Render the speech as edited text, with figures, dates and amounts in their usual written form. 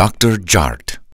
Dr. Jart.